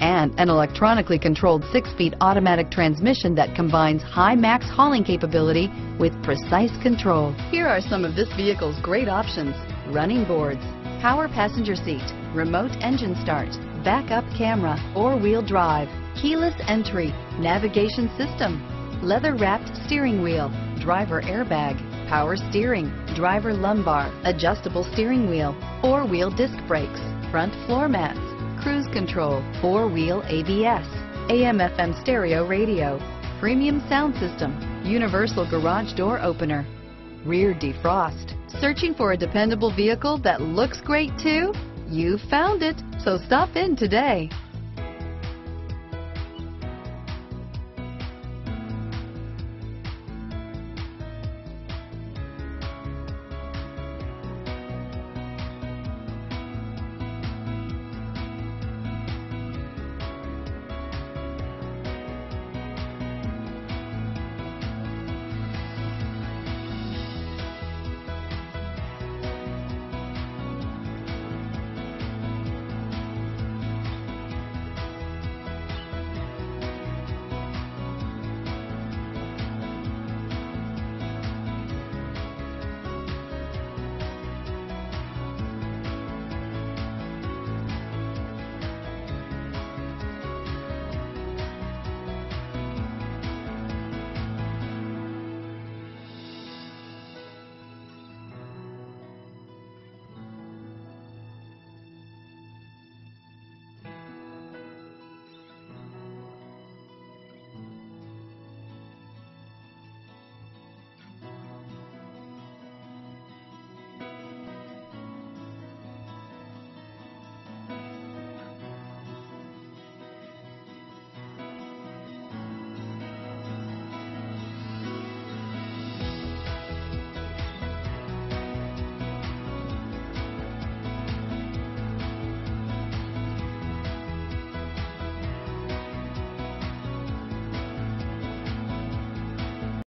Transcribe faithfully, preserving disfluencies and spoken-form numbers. and an electronically controlled six-speed automatic transmission that combines high max hauling capability with precise control. Here are some of this vehicle's great options: running boards, power passenger seat, remote engine start, backup camera, four-wheel drive, keyless entry, navigation system, leather-wrapped steering wheel, driver airbag, power steering, driver lumbar, adjustable steering wheel, four-wheel disc brakes, front floor mats, cruise control, four-wheel A B S, A M F M stereo radio, premium sound system, universal garage door opener, rear defrost. Searching for a dependable vehicle that looks great too? You found it, so stop in today.